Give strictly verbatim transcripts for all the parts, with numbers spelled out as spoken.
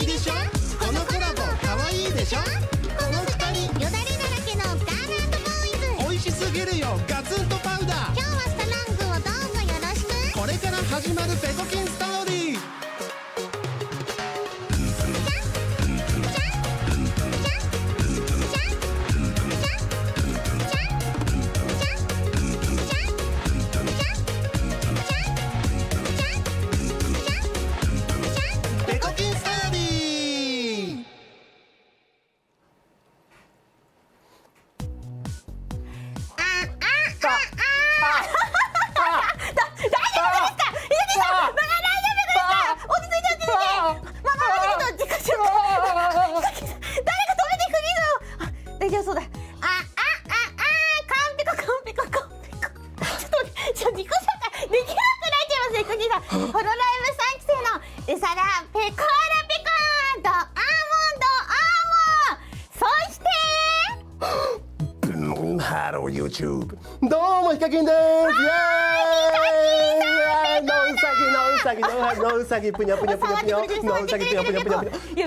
きでしょ。このコラボかわいいでしょ。このふたりよだれだらけのガーナートボーイズ、おいしすぎるよガツンとパウダー。今日はスタラングをどうぞよろしく。これから始まるペコキンストーリー。ぷにゃぷにゃぷにゃぷにゃぷにゃぷにゃ。いやみんなマジやばいペコで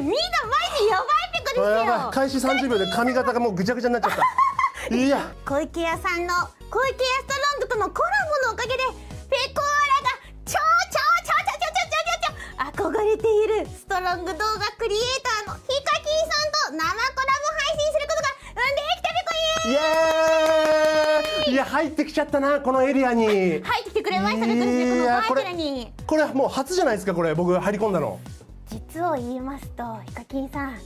すよ。やばい、開始さんじゅうびょうで髪型がもうぐちゃぐちゃになっちゃったいや湖池屋さんの湖池屋ストロングとのコラボのおかげでペコーラが超超超超超超超超超憧れているストロング動画クリエイターのヒカキンさんと生コラボ配信することが生んできたペコイエーイ。いや入ってきちゃったなこのエリアに。入ってきてくれましたね、このパーティーに。これはもう初じゃないですか、これ僕入り込んだの。実を言いますとヒカキンさん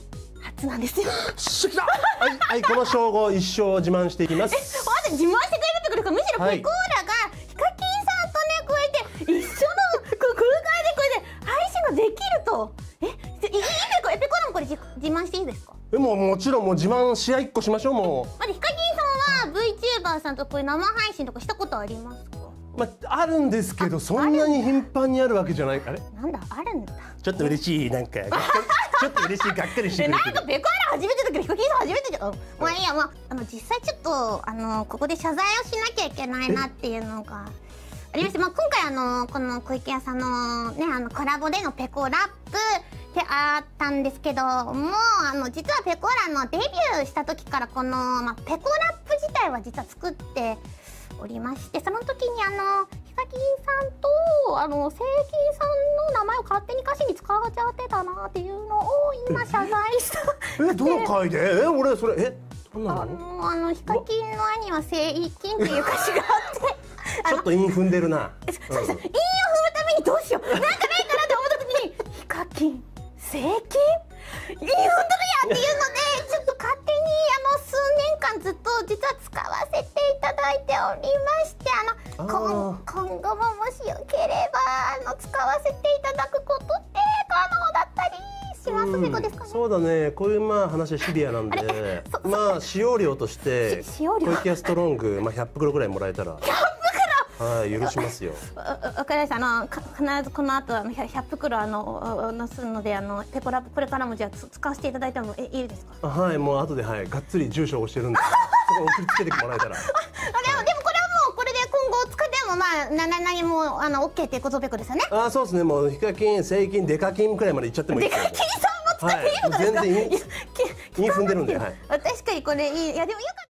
初なんですよ。しきたはい、はい、この称号一生自慢していきます。え、まず自慢してくれるってことか。むしろペコーラがヒカキンさんとねこうやって一緒の空間でこうやって配信ができると。え、いいペコ、えペコーラもこれ自慢していいですか。え、もうもちろんもう自慢試合一個しましょう。もうまずヒカキンさんは ブイチューバー さんとこういう生配信とかしたことありますか。まあ、あるんですけどそんなに頻繁にあるわけじゃない。あれなんだあるんだ。ちょっと嬉しい、なんかちょっと嬉しい、がっかりしてくれてる。なんかペコーラ初めてだけどヒカキンさん初めてじゃん。まあいいや、まあ、あの実際ちょっとあのここで謝罪をしなきゃいけないなっていうのがありまして、まあ、今回あのこの湖池屋さんのねあのコラボでのペコラップってあったんですけども、うあの実はペコーラのデビューした時からこの、まあ、ペコラップ自体は実は作っておりまして、その時にあのヒカキンさんとあのセイキンさんの名前を勝手に歌詞に使われちゃってたなっていうのを今謝罪したえ、どの回でえ俺それえどんなのあのヒカキンの兄はセイキンっていう歌詞があってちょっと韻踏んでるな。そうです、韻を踏むためにどうしようなんかないかなって思った時にヒカキンセイキン韻踏んどるやっていうのでちょっと勝手にあの数年間ずっと実は使わせていただいておりまして、あのあ今後ももしよければあの使わせていただくことって可能だったりします、うん、ペコですかね。そうだね、こういうまあ話はシビアなんでまあ使用料として湖池屋ストロング、まあ、ひゃく袋ぐらいもらえたらはい許しますよ。わかりました。あの必ずこの後あのひゃく袋あのなすのであのペコラップこれからもじゃあ使わせていただいてもえいいですか。はい、もう後ではいがっつり住所をしてるんでそこ送りつけてもらえたら。あでもでもこれはもうこれで今後使ってもまあなな何もあのオッケーってことペコですよね。あそうですね、もうヒカキンセイキンデカキンくらいまでいっちゃってもいいですよ。デカキンさんも使っていいのですか。全然韻踏んでるんではい。確かにこれいい、いやでもよかった。